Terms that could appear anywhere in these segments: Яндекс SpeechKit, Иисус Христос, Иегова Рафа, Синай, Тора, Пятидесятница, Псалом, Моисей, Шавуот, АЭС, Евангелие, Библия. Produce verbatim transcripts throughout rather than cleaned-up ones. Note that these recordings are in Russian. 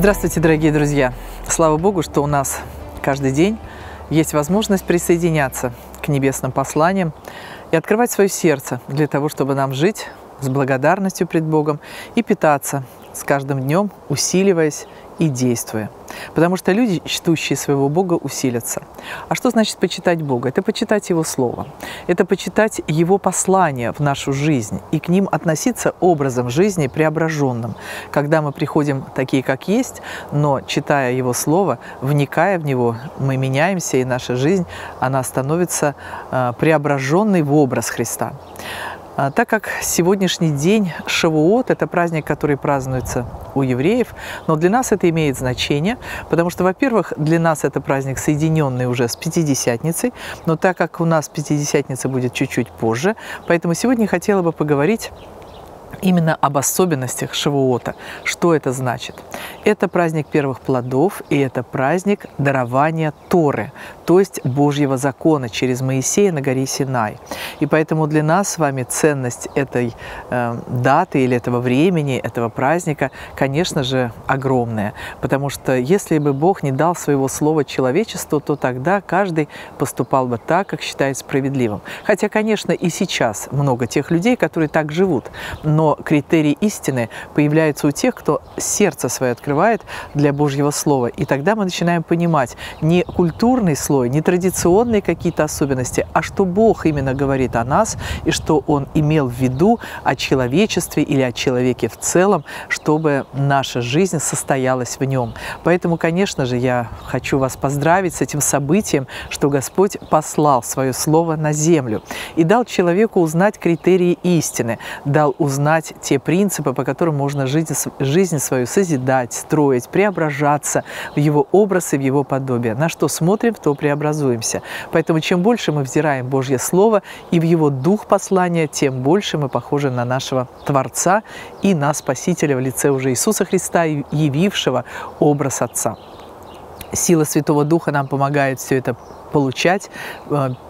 Здравствуйте, дорогие друзья! Слава Богу, что у нас каждый день есть возможность присоединяться к небесным посланиям и открывать свое сердце для того, чтобы нам жить с благодарностью пред Богом и питаться с каждым днем, усиливаясь и действуя. Потому что люди, чтущие своего Бога, усилятся. А что значит почитать Бога? Это почитать Его Слово, это почитать Его послания в нашу жизнь и к ним относиться образом жизни преображенным, когда мы приходим такие, как есть, но, читая Его Слово, вникая в Него, мы меняемся, и наша жизнь, она становится преображенной в образ Христа. Так как сегодняшний день Шавуот – это праздник, который празднуется у евреев, но для нас это имеет значение, потому что, во-первых, для нас это праздник, соединенный уже с Пятидесятницей, но так как у нас Пятидесятница будет чуть-чуть позже, поэтому сегодня хотела бы поговорить именно об особенностях Шавуота. Что это значит? Это праздник первых плодов, и это праздник дарования Торы, то есть Божьего закона через Моисея на горе Синай. И поэтому для нас с вами ценность этой э, даты или этого времени, этого праздника, конечно же, огромная. Потому что если бы Бог не дал своего слова человечеству, то тогда каждый поступал бы так, как считает справедливым. Хотя, конечно, и сейчас много тех людей, которые так живут, но критерий истины появляется у тех, кто сердце свое открывает для Божьего Слова. И тогда мы начинаем понимать не культурный слой, не традиционные какие-то особенности, а что Бог именно говорит о нас и что Он имел в виду о человечестве или о человеке в целом, чтобы наша жизнь состоялась в нем. Поэтому, конечно же, я хочу вас поздравить с этим событием, что Господь послал свое Слово на землю и дал человеку узнать критерии истины, дал узнать те принципы, по которым можно жизнь, жизнь свою созидать, строить, преображаться в Его образ и в Его подобие. На что смотрим, то преобразуемся. Поэтому чем больше мы взираем Божье Слово и в Его дух послания, тем больше мы похожи на нашего Творца и на Спасителя в лице уже Иисуса Христа, явившего образ Отца. Сила Святого Духа нам помогает все это получать,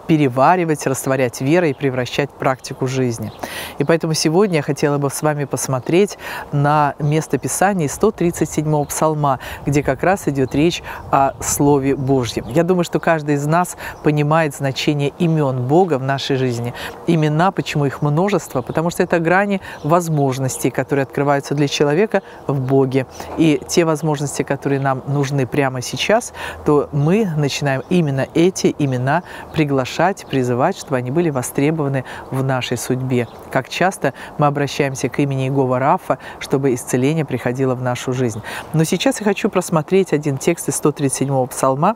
переваривать, растворять верой и превращать в практику жизни. И поэтому сегодня я хотела бы с вами посмотреть на место Писания сто тридцать седьмого Псалма, где как раз идет речь о Слове Божьем. Я думаю, что каждый из нас понимает значение имен Бога в нашей жизни. Имена, почему их множество? Потому что это грани возможностей, которые открываются для человека в Боге. И те возможности, которые нам нужны прямо сейчас, то мы начинаем именно эти эти имена приглашать, призывать, чтобы они были востребованы в нашей судьбе. Как часто мы обращаемся к имени Иегова Рафа, чтобы исцеление приходило в нашу жизнь. Но сейчас я хочу просмотреть один текст из сто тридцать седьмого Псалма,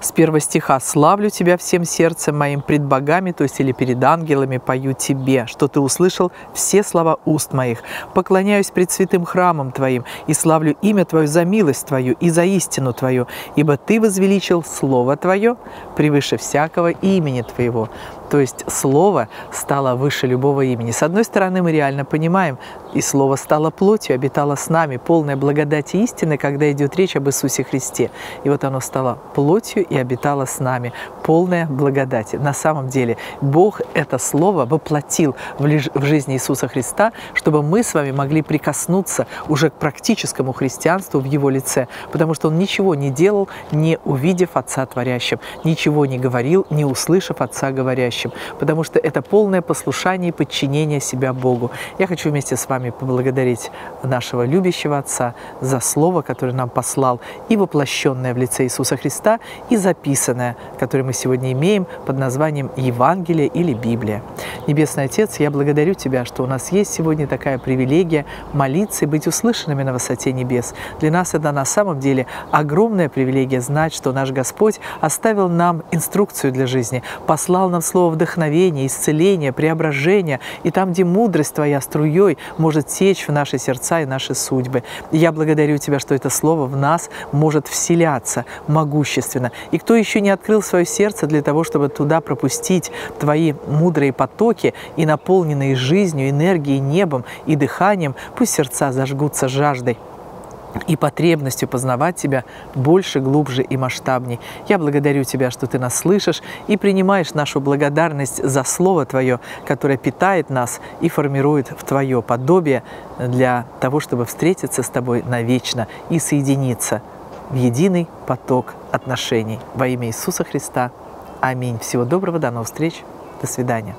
с первого стиха. «Славлю Тебя всем сердцем моим пред богами», то есть или перед ангелами, «пою Тебе, что Ты услышал все слова уст моих. Поклоняюсь пред святым храмом Твоим и славлю имя Твое за милость Твою и за истину Твою, ибо Ты возвеличил слово Твое превыше всякого имени Твоего». То есть Слово стало выше любого имени. С одной стороны, мы реально понимаем, и Слово стало плотью, обитало с нами, полная благодать и истины, когда идет речь об Иисусе Христе. И вот оно стало плотью и обитало с нами, полная благодать. На самом деле, Бог это Слово воплотил в жизни Иисуса Христа, чтобы мы с вами могли прикоснуться уже к практическому христианству в Его лице, потому что Он ничего не делал, не увидев Отца Творящим, ничего не говорил, не услышав Отца Говорящим. Потому что это полное послушание и подчинение себя Богу. Я хочу вместе с вами поблагодарить нашего любящего Отца за Слово, которое нам послал, и воплощенное в лице Иисуса Христа, и записанное, которое мы сегодня имеем под названием Евангелие или Библия. Небесный Отец, я благодарю Тебя, что у нас есть сегодня такая привилегия молиться и быть услышанными на высоте небес. Для нас это на самом деле огромная привилегия знать, что наш Господь оставил нам инструкцию для жизни, послал нам Слово вдохновение, исцеление, преображение, и там, где мудрость Твоя струей может течь в наши сердца и наши судьбы. Я благодарю Тебя, что это Слово в нас может вселяться могущественно. И кто еще не открыл свое сердце для того, чтобы туда пропустить Твои мудрые потоки и наполненные жизнью, энергией, небом и дыханием, пусть сердца зажгутся жаждой и потребностью познавать Тебя больше, глубже и масштабней. Я благодарю Тебя, что Ты нас слышишь и принимаешь нашу благодарность за Слово Твое, которое питает нас и формирует в Твое подобие для того, чтобы встретиться с Тобой навечно и соединиться в единый поток отношений. Во имя Иисуса Христа. Аминь. Всего доброго, до новых встреч, до свидания.